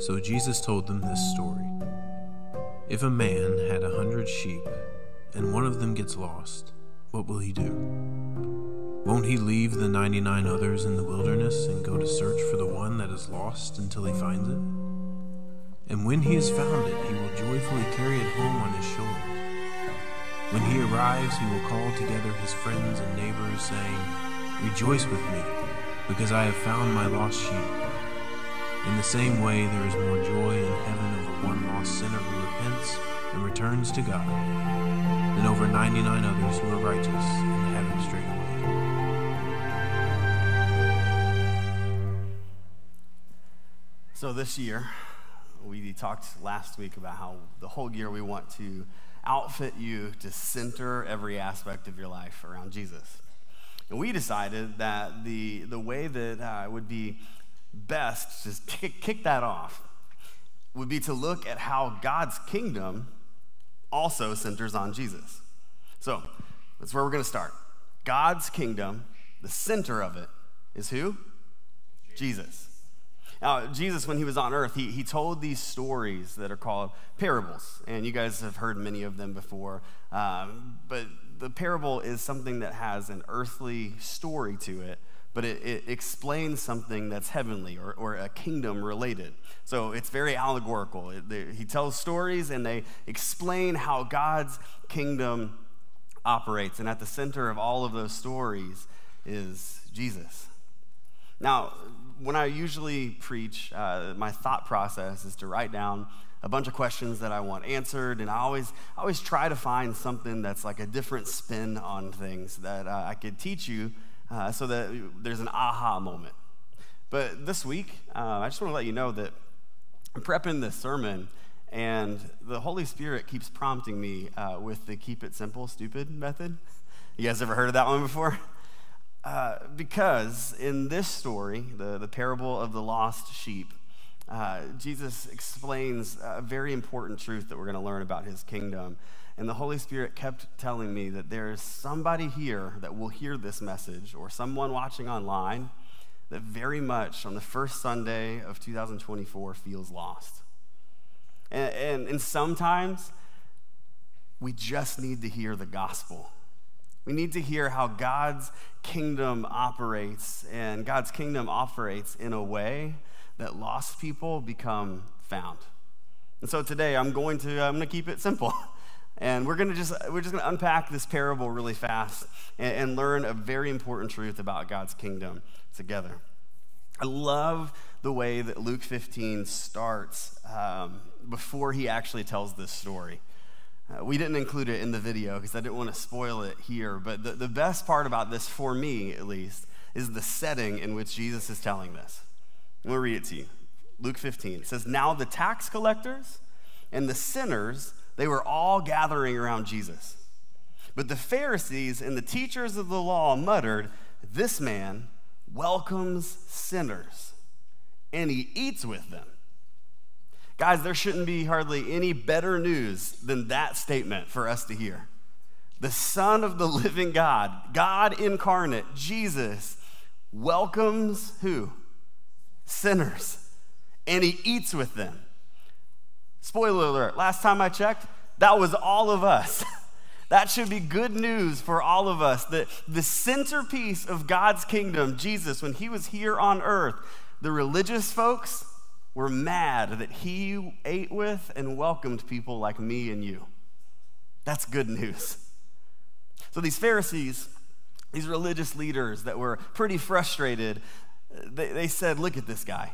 So Jesus told them this story. If a man had 100 sheep, and one of them gets lost, what will he do? Won't he leave the 99 others in the wilderness and go to search for the one that is lost until he finds it? And when he has found it, he will joyfully carry it home on his shoulders. When he arrives, he will call together his friends and neighbors, saying, "Rejoice with me, because I have found my lost sheep." In the same way, there is more joy in heaven over one lost sinner who repents and returns to God than over 99 others who are righteous and haven't strayed away. So this year, we talked last week about how the whole year we want to outfit you to center every aspect of your life around Jesus. And we decided that the way that it would be best to kick that off would be to look at how God's kingdom also centers on Jesus. So that's where we're going to start. God's kingdom, the center of it, is who? Jesus. Now, Jesus, when he was on earth, he told these stories that are called parables. And you guys have heard many of them before. But the parable is something that has an earthly story to it, but it explains something that's heavenly or a kingdom related. So it's very allegorical. He tells stories, and they explain how God's kingdom operates. And at the center of all of those stories is Jesus. Now, when I usually preach, my thought process is to write down a bunch of questions that I want answered, and I always try to find something that's like a different spin on things that I could teach you so that there's an aha moment. But this week, I just want to let you know that I'm prepping this sermon, and the Holy Spirit keeps prompting me with the keep it simple, stupid method. You guys ever heard of that one before? Because in this story, the parable of the lost sheep, Jesus explains a very important truth that we're going to learn about his kingdom. And the Holy Spirit kept telling me that there is somebody here that will hear this message, or someone watching online, that very much on the first Sunday of 2024 feels lost. And sometimes we just need to hear the gospel. We need to hear how God's kingdom operates, and God's kingdom operates in a way that lost people become found. And so today I'm going to keep it simple, and we're just going to unpack this parable really fast and learn a very important truth about God's kingdom together. I love the way that Luke 15 starts before he actually tells this story. We didn't include it in the video because I didn't want to spoil it here, but the best part about this, for me at least, is the setting in which Jesus is telling this. I'm going to read it to you. Luke 15. It says, "Now the tax collectors and the sinners, they were all gathering around Jesus. But the Pharisees and the teachers of the law muttered, 'This man welcomes sinners, and he eats with them.'" Guys, there shouldn't be hardly any better news than that statement for us to hear. The Son of the living God, God incarnate, Jesus, welcomes who? Sinners. And he eats with them. Spoiler alert, last time I checked, that was all of us. That should be good news for all of us, that the centerpiece of God's kingdom, Jesus, when he was here on earth, the religious folks were mad that he ate with and welcomed people like me and you. That's good news. So these Pharisees, these religious leaders that were pretty frustrated, they said, "Look at this guy.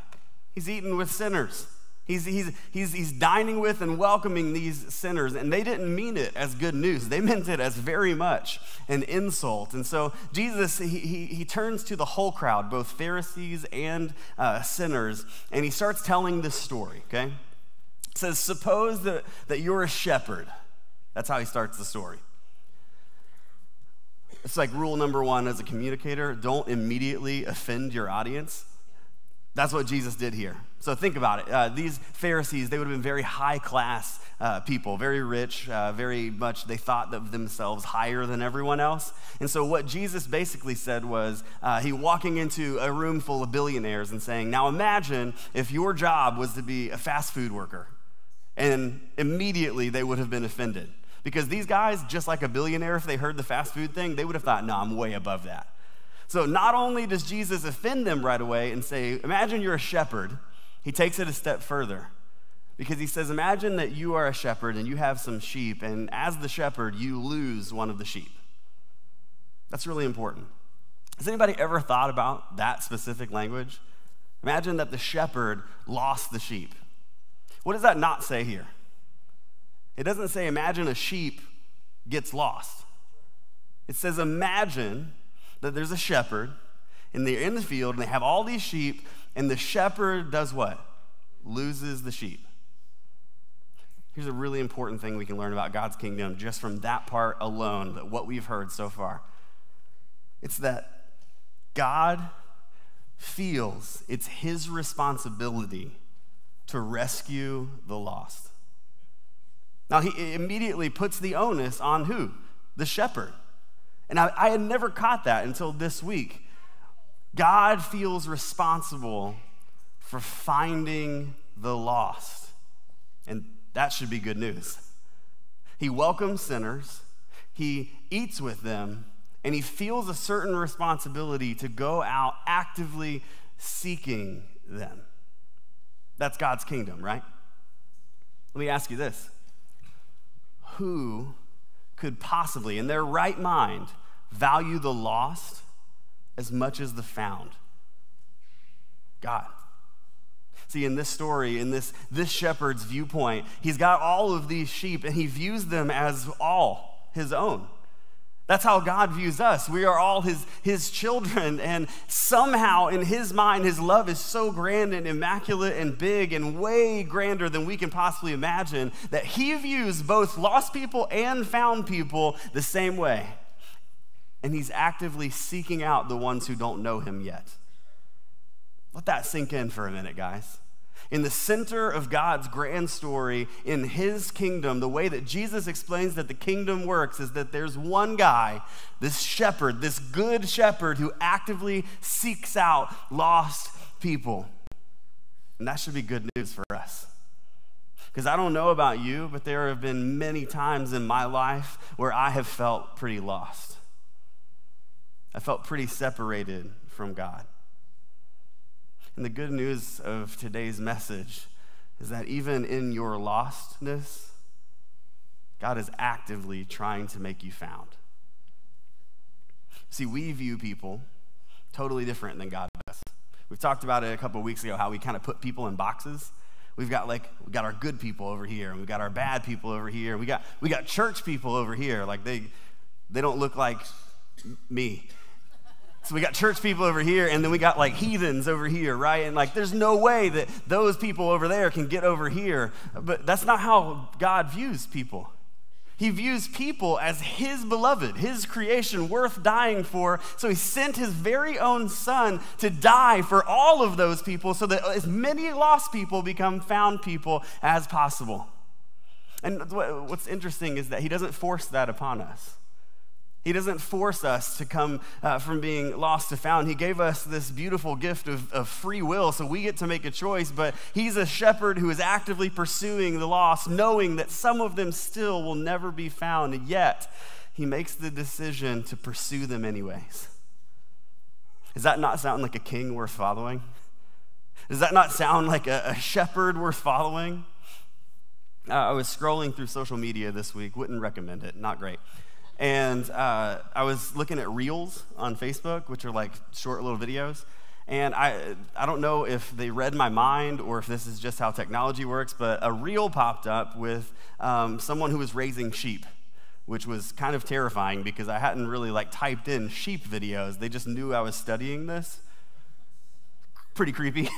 He's eating with sinners. He's dining with and welcoming these sinners." And they didn't mean it as good news. They meant it as very much an insult. And so Jesus, he turns to the whole crowd, both Pharisees and sinners, and he starts telling this story, okay? It says, "Suppose that you're a shepherd." That's how he starts the story. It's like rule number one as a communicator: don't immediately offend your audience. That's what Jesus did here. So think about it. These Pharisees, they would have been very high class people, very rich, very much they thought of themselves higher than everyone else. And so what Jesus basically said was he walking into a room full of billionaires and saying, now imagine if your job was to be a fast food worker. And immediately they would have been offended, because these guys, just like a billionaire, if they heard the fast food thing, they would have thought, no, I'm way above that. So not only does Jesus offend them right away and say, imagine you're a shepherd, he takes it a step further, because he says, imagine that you are a shepherd and you have some sheep, and as the shepherd, you lose one of the sheep. That's really important. Has anybody ever thought about that specific language? Imagine that the shepherd lost the sheep. What does that not say here? It doesn't say imagine a sheep gets lost. It says imagine that there's a shepherd and they're in the field and they have all these sheep, and the shepherd does what? Loses the sheep. Here's a really important thing we can learn about God's kingdom just from that part alone, that what we've heard so far. It's that God feels it's his responsibility to rescue the lost. Now, he immediately puts the onus on who? The shepherd. And I had never caught that until this week. God feels responsible for finding the lost. And that should be good news. He welcomes sinners, he eats with them, and he feels a certain responsibility to go out actively seeking them. That's God's kingdom, right? Let me ask you this. Who could possibly, in their right mind, value the lost as much as the found? God. See, in this story, in this shepherd's viewpoint, he's got all of these sheep and he views them as all his own. That's how God views us. We are all his children, and somehow in his mind, his love is so grand and immaculate and big and way grander than we can possibly imagine that he views both lost people and found people the same way. And he's actively seeking out the ones who don't know him yet. Let that sink in for a minute, guys. In the center of God's grand story, in his kingdom, the way that Jesus explains that the kingdom works is that there's one guy, this shepherd, this good shepherd, who actively seeks out lost people. And that should be good news for us. Because I don't know about you, but there have been many times in my life where I have felt pretty lost. I felt pretty separated from God. And the good news of today's message is that even in your lostness, God is actively trying to make you found. See, we view people totally different than God does. We've talked about it a couple of weeks ago, how we kind of put people in boxes. We've got our good people over here, and we've got our bad people over here, and we got church people over here. Like they don't look like me. So we got church people over here, and then we got like heathens over here, right? And like there's no way that those people over there can get over here. But that's not how God views people. He views people as his beloved, his creation worth dying for. So he sent his very own son to die for all of those people so that as many lost people become found people as possible. And what's interesting is that he doesn't force that upon us. He doesn't force us to come from being lost to found. He gave us this beautiful gift of free will, so we get to make a choice, but he's a shepherd who is actively pursuing the lost, knowing that some of them still will never be found, and yet he makes the decision to pursue them anyways. Does that not sound like a king worth following? Does that not sound like a shepherd worth following? I was scrolling through social media this week. Wouldn't recommend it. Not great. And I was looking at Reels on Facebook, which are like short little videos. And I don't know if they read my mind or if this is just how technology works, but a Reel popped up with someone who was raising sheep, which was kind of terrifying because I hadn't really like typed in sheep videos. They just knew I was studying this. Pretty creepy.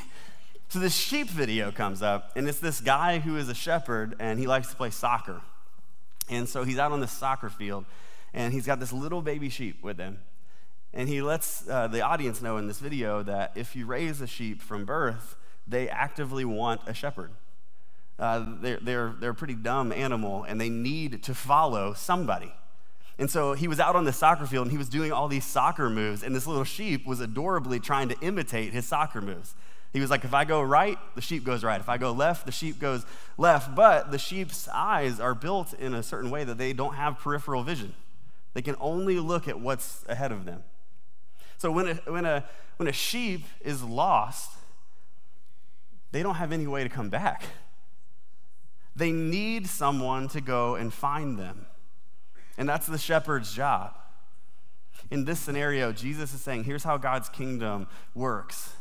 So this sheep video comes up, and it's this guy who is a shepherd, and he likes to play soccer. And so he's out on this soccer field, and he's got this little baby sheep with him. And he lets the audience know in this video that if you raise a sheep from birth, they actively want a shepherd. They're a pretty dumb animal, and they need to follow somebody. And so he was out on the soccer field, and he was doing all these soccer moves, and this little sheep was adorably trying to imitate his soccer moves. He was like, if I go right, the sheep goes right. If I go left, the sheep goes left. But the sheep's eyes are built in a certain way that they don't have peripheral vision. They can only look at what's ahead of them. So when a sheep is lost, they don't have any way to come back. They need someone to go and find them. And that's the shepherd's job. In this scenario, Jesus is saying, here's how God's kingdom works.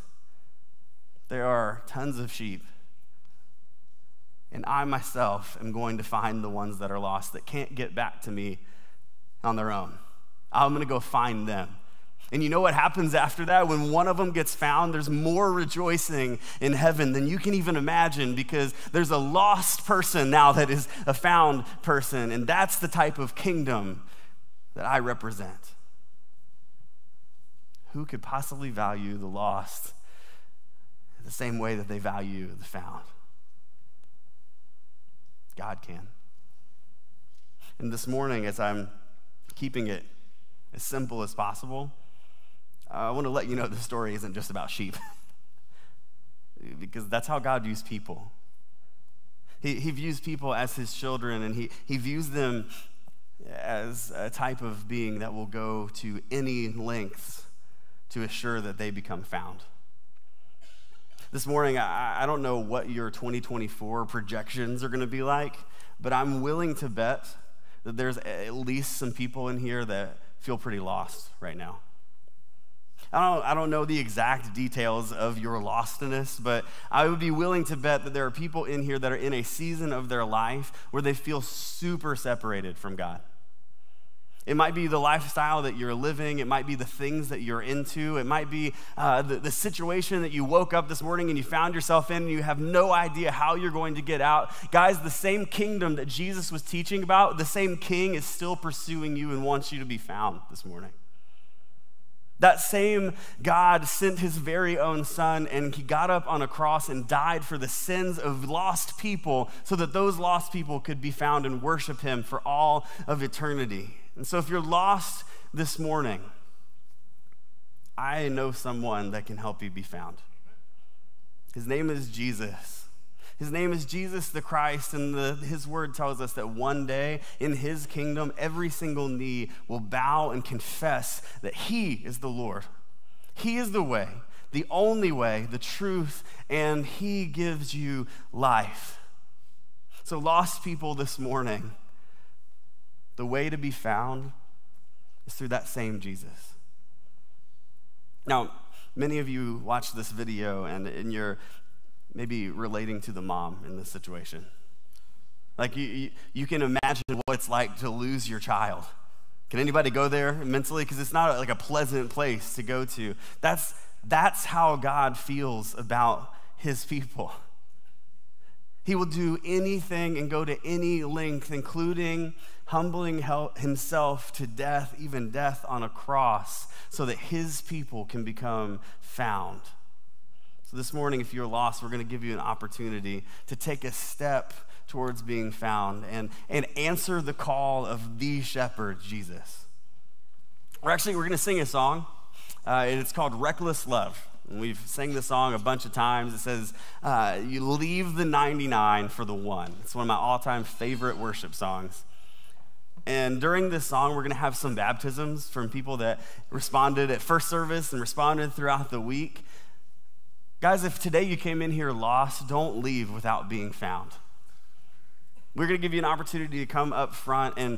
There are tons of sheep, and I myself am going to find the ones that are lost that can't get back to me on their own. I'm going to go find them. And you know what happens after that? When one of them gets found, there's more rejoicing in heaven than you can even imagine, because there's a lost person now that is a found person, and that's the type of kingdom that I represent. Who could possibly value the lost the same way that they value the found? God can. And this morning, as I'm keeping it as simple as possible, I want to let you know the story isn't just about sheep, because that's how God views people. He views people as his children, and he views them as a type of being that will go to any lengths to assure that they become found. This morning, I don't know what your 2024 projections are going to be like, but I'm willing to bet that there's at least some people in here that feel pretty lost right now. I don't know the exact details of your lostness, but I would be willing to bet that there are people in here that are in a season of their life where they feel super separated from God. It might be the lifestyle that you're living. It might be the things that you're into. It might be the situation that you woke up this morning and you found yourself in, and you have no idea how you're going to get out. Guys, the same kingdom that Jesus was teaching about, the same king is still pursuing you and wants you to be found this morning. That same God sent his very own son, and he got up on a cross and died for the sins of lost people so that those lost people could be found and worship him for all of eternity. And so if you're lost this morning, I know someone that can help you be found. His name is Jesus. His name is Jesus the Christ, and his word tells us that one day in his kingdom, every single knee will bow and confess that he is the Lord. He is the way, the only way, the truth, and he gives you life. So lost people this morning, the way to be found is through that same Jesus. Now, many of you watched this video, and you're maybe relating to the mom in this situation. Like, you can imagine what it's like to lose your child. Can anybody go there mentally? Because it's not like a pleasant place to go to. That's how God feels about his people. He will do anything and go to any length, including humbling himself to death, even death on a cross, so that his people can become found. So this morning, if you're lost, we're going to give you an opportunity to take a step towards being found and answer the call of the shepherd, Jesus. We're going to sing a song, and it's called Reckless Love. And we've sang this song a bunch of times. It says, you leave the 99 for the one. It's one of my all-time favorite worship songs. And during this song, we're going to have some baptisms from people that responded at first service and responded throughout the week. Guys, if today you came in here lost, don't leave without being found. We're going to give you an opportunity to come up front and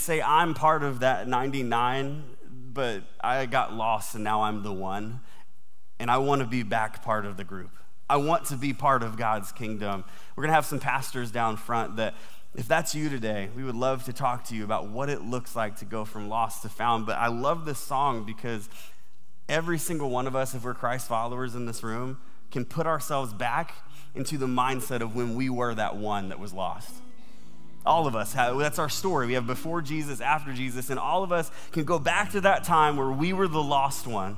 say, I'm part of that 99, but I got lost and now I'm the one, and I want to be back part of the group. I want to be part of God's kingdom. We're going to have some pastors down front that, if that's you today, we would love to talk to you about what it looks like to go from lost to found. But I love this song because every single one of us, if we're Christ followers in this room, can put ourselves back into the mindset of when we were that one that was lost. All of us, that's our story. We have before Jesus, after Jesus, and all of us can go back to that time where we were the lost one.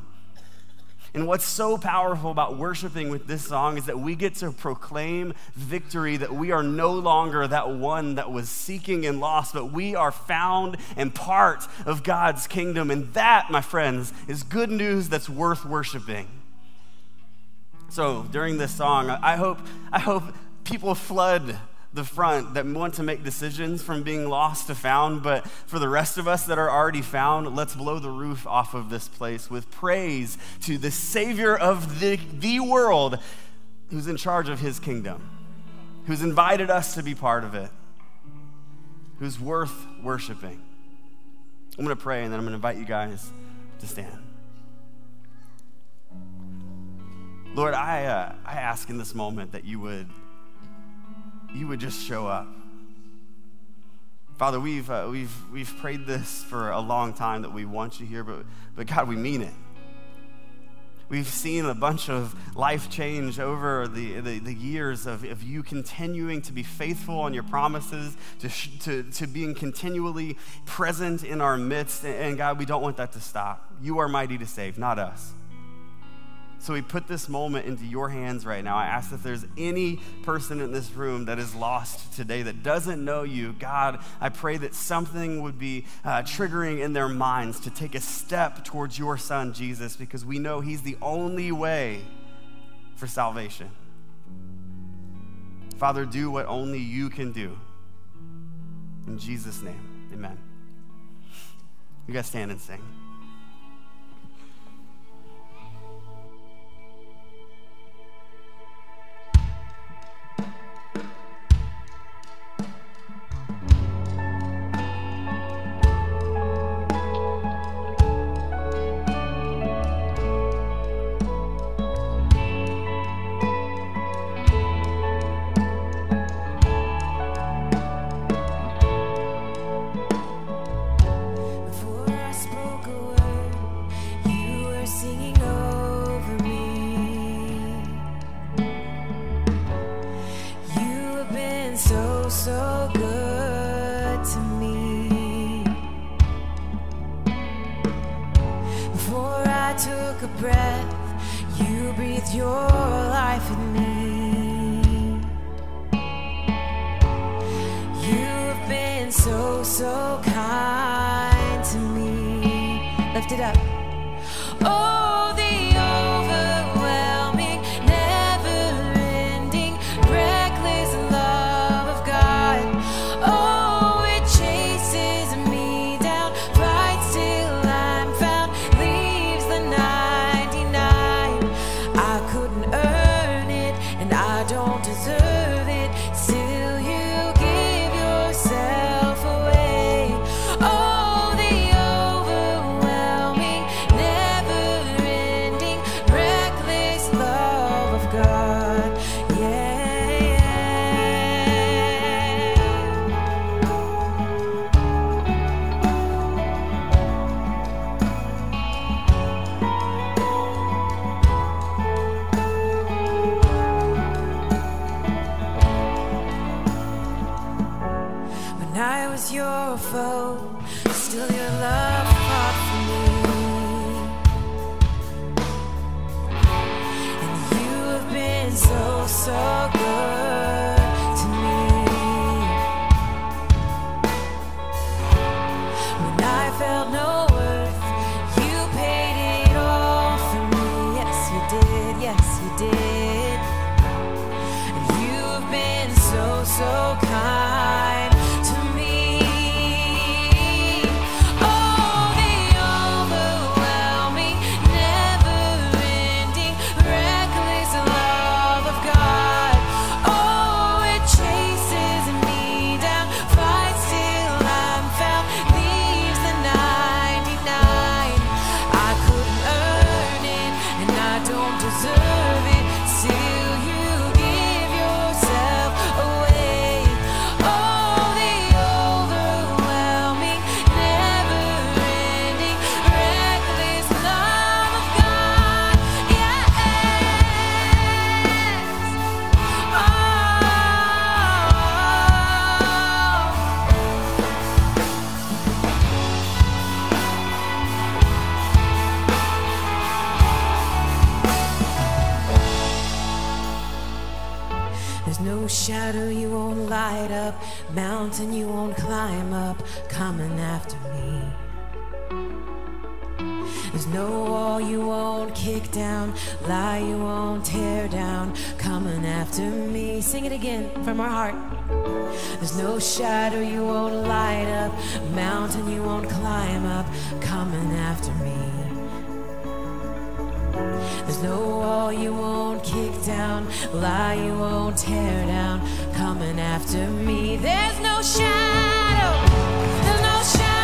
And what's so powerful about worshiping with this song is that we get to proclaim victory, that we are no longer that one that was seeking and lost, but we are found and part of God's kingdom. And that, my friends, is good news that's worth worshiping. So during this song, I hope people flood the front that want to make decisions from being lost to found, but for the rest of us that are already found, let's blow the roof off of this place with praise to the Savior of the world, who's in charge of his kingdom, who's invited us to be part of it, who's worth worshiping. I'm gonna pray and then I'm gonna invite you guys to stand. Lord, I ask in this moment that you would just show up. Father, we've prayed this for a long time, that we want you here, but God, we mean it. We've seen a bunch of life change over the years of you continuing to be faithful on your promises, to being continually present in our midst, and God, we don't want that to stop. You are mighty to save, not us. So we put this moment into your hands right now. I ask if there's any person in this room that is lost today that doesn't know you, God, I pray that something would be triggering in their minds to take a step towards your son, Jesus, because we know he's the only way for salvation. Father, do what only you can do. In Jesus' name, amen. You guys stand and sing. Oh! There's no shadow you won't light up, mountain you won't climb up, coming after me. There's no wall you won't kick down, lie you won't tear down, coming after me. Sing it again from our heart. There's no shadow you won't light up, mountain you won't climb up, coming after me. There's no wall you won't kick down, lie you won't tear down, coming after me. There's no shadow. There's no shadow.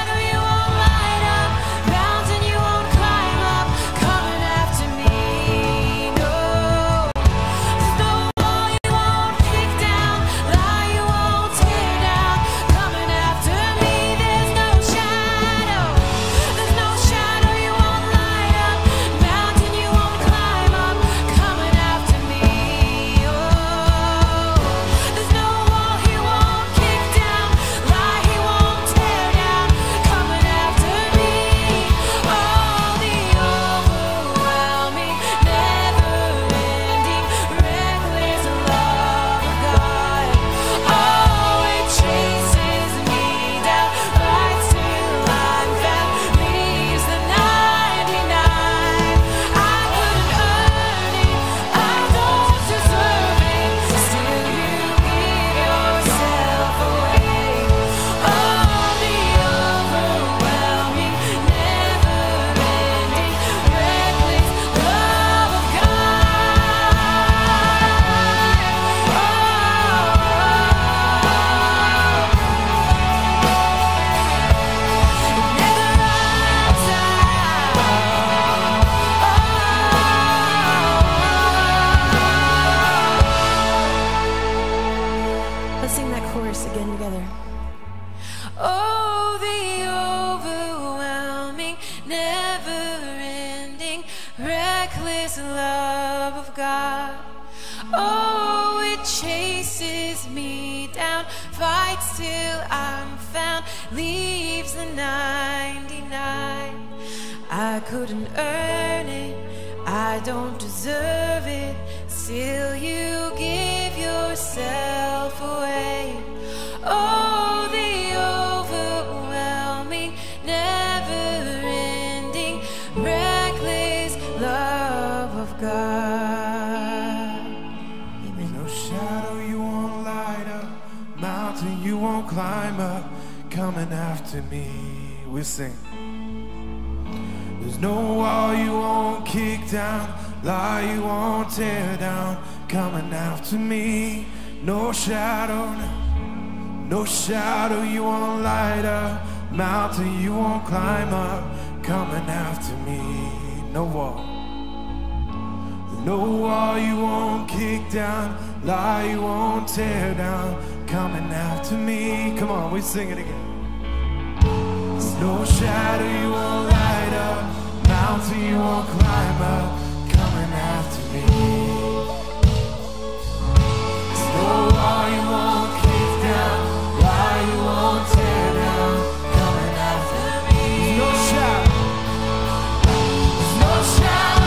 Sing it again. There's no shadow you won't light up, mountain you won't climb up, coming after me. There's no wall you won't kick down, lie you won't tear down, coming after me. There's no shadow. There's no shadow.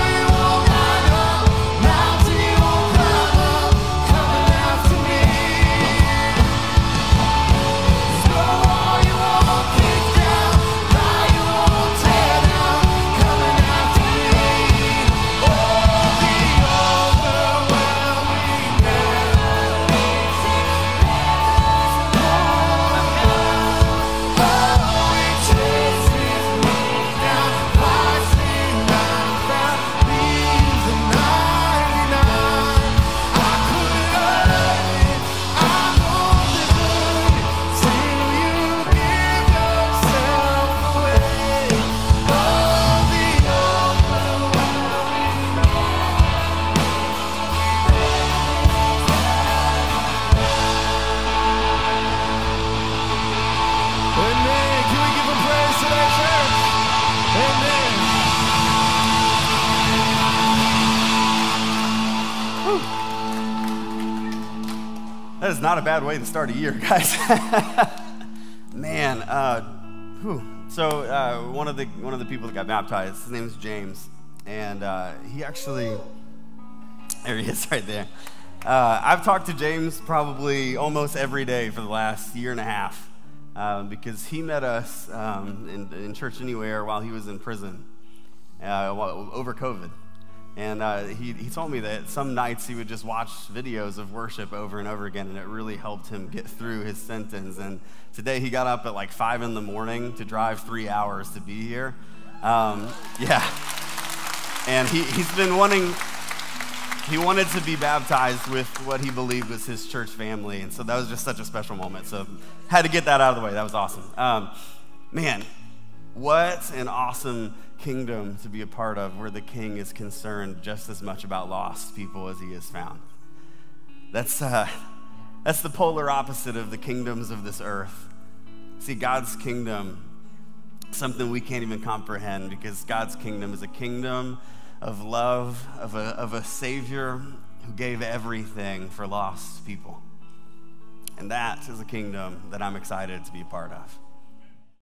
That is not a bad way to start a year, guys. Man, so one of the people that got baptized, his name is James, and he actually, there he is right there. I've talked to James probably almost every day for the last year and a half because he met us in Church Anywhere while he was in prison over COVID. And he told me that some nights he would just watch videos of worship over and over again, and it really helped him get through his sentence. And today he got up at like 5 in the morning to drive 3 hours to be here. Yeah. And he's been wanting, he wanted to be baptized with what he believed was his church family. And so that was just such a special moment. So had to get that out of the way. That was awesome. Man, what an awesome kingdom to be a part of, where the king is concerned just as much about lost people as he is found. That's the polar opposite of the kingdoms of this earth. See, God's kingdom, something we can't even comprehend, because God's kingdom is a kingdom of love, of a Savior who gave everything for lost people. And that is a kingdom that I'm excited to be a part of.